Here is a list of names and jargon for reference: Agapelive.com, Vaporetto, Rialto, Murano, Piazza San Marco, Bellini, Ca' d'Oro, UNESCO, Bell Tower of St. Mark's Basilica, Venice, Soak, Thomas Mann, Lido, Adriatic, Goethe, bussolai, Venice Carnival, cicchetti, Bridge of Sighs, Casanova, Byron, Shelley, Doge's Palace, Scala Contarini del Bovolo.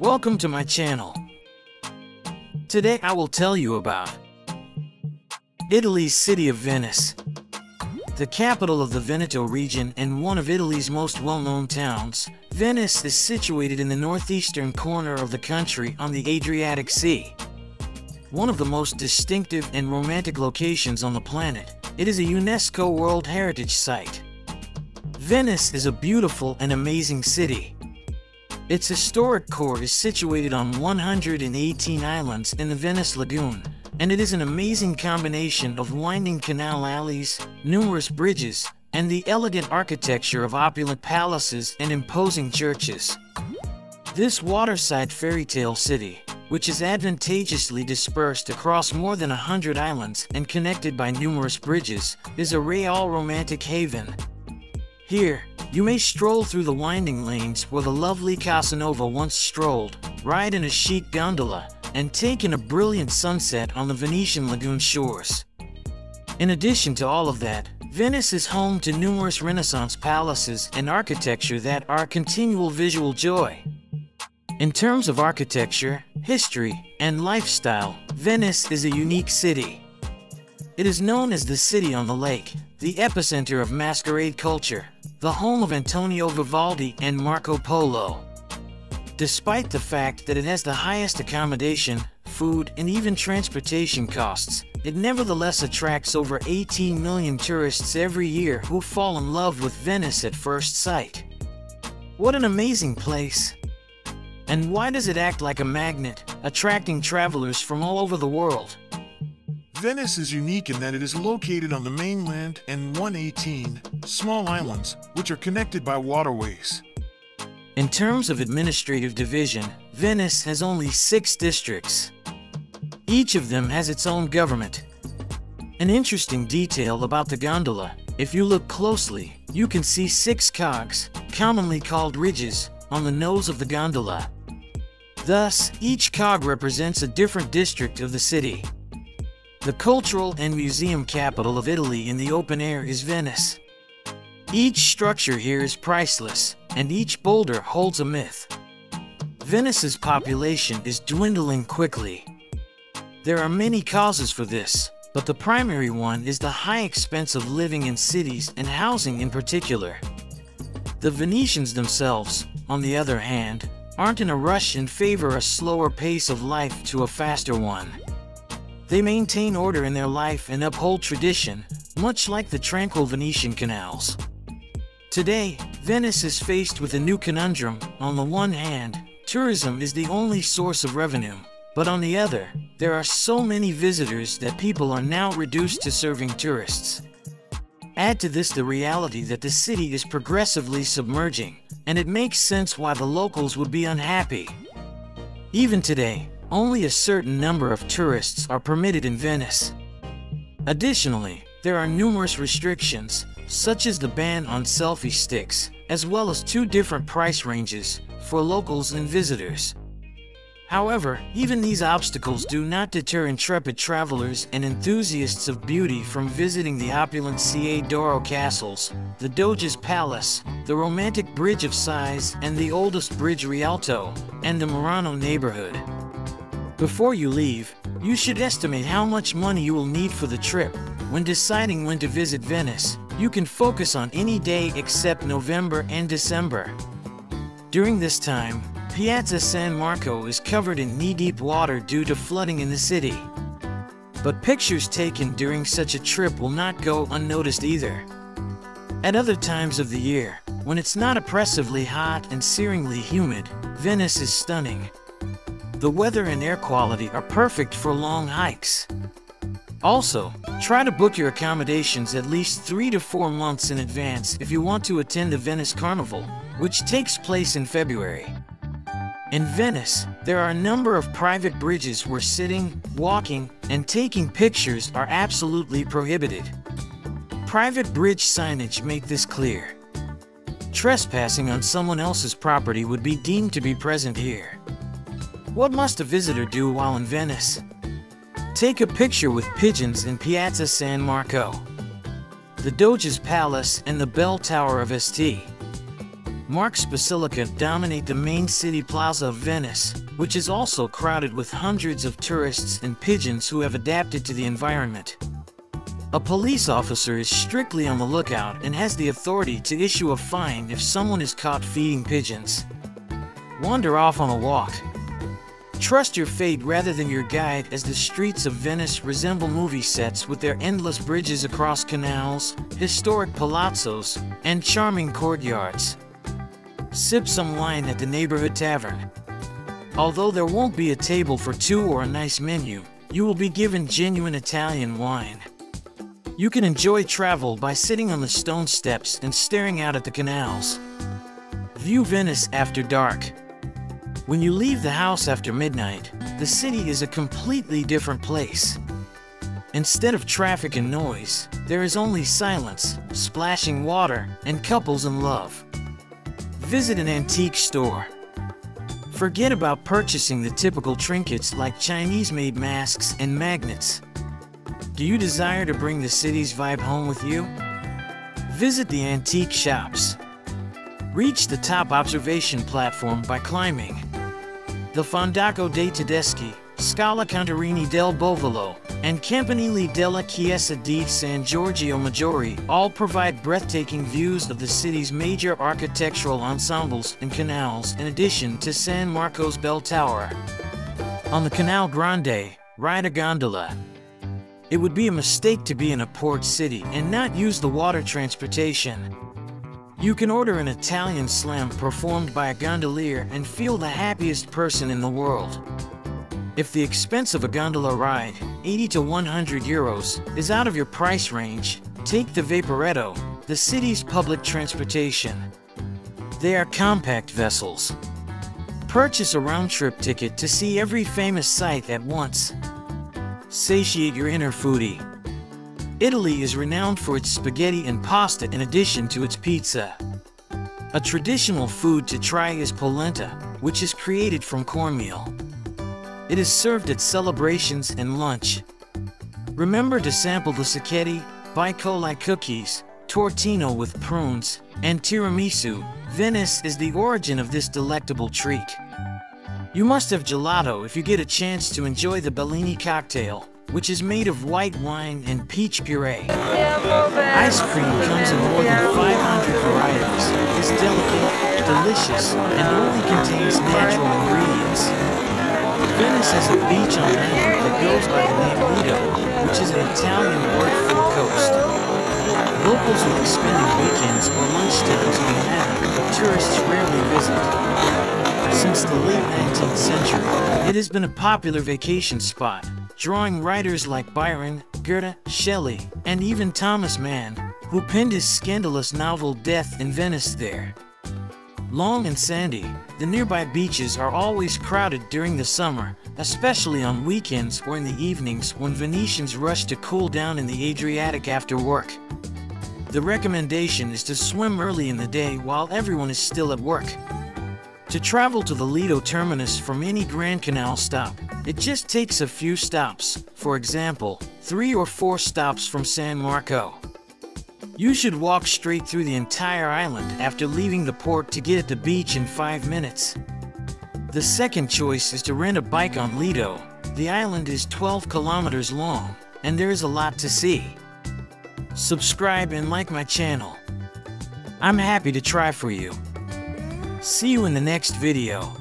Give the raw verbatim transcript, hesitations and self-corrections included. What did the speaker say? Welcome to my channel. Today I will tell you about Italy's city of Venice, the capital of the Veneto region and one of Italy's most well-known towns. Venice is situated in the northeastern corner of the country on the Adriatic Sea, one of the most distinctive and romantic locations on the planet. It is a UNESCO World Heritage Site. Venice is a beautiful and amazing city. Its historic core is situated on one hundred eighteen islands in the Venice Lagoon, and it is an amazing combination of winding canal alleys, numerous bridges, and the elegant architecture of opulent palaces and imposing churches. This waterside fairy tale city, which is advantageously dispersed across more than a hundred islands and connected by numerous bridges, is a real romantic haven. Here, you may stroll through the winding lanes where the lovely Casanova once strolled, ride in a chic gondola, and take in a brilliant sunset on the Venetian lagoon shores. In addition to all of that, Venice is home to numerous Renaissance palaces and architecture that are continual visual joy. In terms of architecture, history, and lifestyle, Venice is a unique city. It is known as the city on the lake, the epicenter of masquerade culture, the home of Antonio Vivaldi and Marco Polo. Despite the fact that it has the highest accommodation, food, and even transportation costs, it nevertheless attracts over eighteen million tourists every year who fall in love with Venice at first sight. What an amazing place! And why does it act like a magnet, attracting travelers from all over the world? Venice is unique in that it is located on the mainland and one hundred eighteen small islands, which are connected by waterways. In terms of administrative division, Venice has only six districts. Each of them has its own government. An interesting detail about the gondola, if you look closely, you can see six cogs, commonly called ridges, on the nose of the gondola. Thus, each cog represents a different district of the city. The cultural and museum capital of Italy in the open air is Venice. Each structure here is priceless, and each boulder holds a myth. Venice's population is dwindling quickly. There are many causes for this, but the primary one is the high expense of living in cities and housing in particular. The Venetians themselves, on the other hand, aren't in a rush and favor a slower pace of life to a faster one. They maintain order in their life and uphold tradition, much like the tranquil Venetian canals. Today, Venice is faced with a new conundrum. On the one hand, tourism is the only source of revenue, but on the other, there are so many visitors that people are now reduced to serving tourists. Add to this the reality that the city is progressively submerging, and it makes sense why the locals would be unhappy. Even today, only a certain number of tourists are permitted in Venice. Additionally, there are numerous restrictions, such as the ban on selfie sticks, as well as two different price ranges for locals and visitors. However, even these obstacles do not deter intrepid travelers and enthusiasts of beauty from visiting the opulent Ca' d'Oro castles, the Doge's Palace, the romantic Bridge of Sighs and the oldest bridge Rialto, and the Murano neighborhood. Before you leave, you should estimate how much money you will need for the trip. When deciding when to visit Venice, you can focus on any day except November and December. During this time, Piazza San Marco is covered in knee-deep water due to flooding in the city. But pictures taken during such a trip will not go unnoticed either. At other times of the year, when it's not oppressively hot and searingly humid, Venice is stunning. The weather and air quality are perfect for long hikes. Also, try to book your accommodations at least three to four months in advance if you want to attend the Venice Carnival, which takes place in February. In Venice, there are a number of private bridges where sitting, walking, and taking pictures are absolutely prohibited. Private bridge signage make this clear. Trespassing on someone else's property would be deemed to be present here. What must a visitor do while in Venice? Take a picture with pigeons in Piazza San Marco, the Doge's Palace and the Bell Tower of Saint Mark's Basilica dominate the main city plaza of Venice, which is also crowded with hundreds of tourists and pigeons who have adapted to the environment. A police officer is strictly on the lookout and has the authority to issue a fine if someone is caught feeding pigeons. Wander off on a walk. Trust your fate rather than your guide, as the streets of Venice resemble movie sets with their endless bridges across canals, historic palazzos, and charming courtyards. Sip some wine at the neighborhood tavern. Although there won't be a table for two or a nice menu, you will be given genuine Italian wine. You can enjoy travel by sitting on the stone steps and staring out at the canals. View Venice after dark. When you leave the house after midnight, the city is a completely different place. Instead of traffic and noise, there is only silence, splashing water, and couples in love. Visit an antique store. Forget about purchasing the typical trinkets like Chinese-made masks and magnets. Do you desire to bring the city's vibe home with you? Visit the antique shops. Reach the top observation platform by climbing the Fondaco dei Tedeschi, Scala Contarini del Bovolo, and Campanile della Chiesa di San Giorgio Maggiore all provide breathtaking views of the city's major architectural ensembles and canals, in addition to San Marco's Bell Tower. On the Canal Grande, ride a gondola. It would be a mistake to be in a port city and not use the water transportation. You can order an Italian slam performed by a gondolier and feel the happiest person in the world. If the expense of a gondola ride, eighty to one hundred euros, is out of your price range, take the Vaporetto, the city's public transportation. They are compact vessels. Purchase a round-trip ticket to see every famous site at once. Satiate your inner foodie. Italy is renowned for its spaghetti and pasta in addition to its pizza. A traditional food to try is polenta, which is created from cornmeal. It is served at celebrations and lunch. Remember to sample the cicchetti, bussolai cookies, tortino with prunes, and tiramisu. Venice is the origin of this delectable treat. You must have gelato if you get a chance to enjoy the Bellini cocktail, which is made of white wine and peach puree. Ice cream comes in more than five hundred varieties, is delicate, delicious, and only contains natural ingredients. Venice has a beach on land that goes by the name Lido, which is an Italian word for coast. Locals will be spending weekends or lunchtimes in Manhattan, but tourists rarely visit. Since the late nineteenth century, it has been a popular vacation spot, drawing writers like Byron, Goethe, Shelley, and even Thomas Mann, who penned his scandalous novel Death in Venice there. Long and sandy, the nearby beaches are always crowded during the summer, especially on weekends or in the evenings when Venetians rush to cool down in the Adriatic after work. The recommendation is to swim early in the day while everyone is still at work. To travel to the Lido terminus from any Grand Canal stop, it just takes a few stops, for example, three or four stops from San Marco. You should walk straight through the entire island after leaving the port to get at the beach in five minutes. The second choice is to rent a bike on Lido. The island is twelve kilometers long, and there is a lot to see. Subscribe and like my channel. I'm happy to try for you. See you in the next video.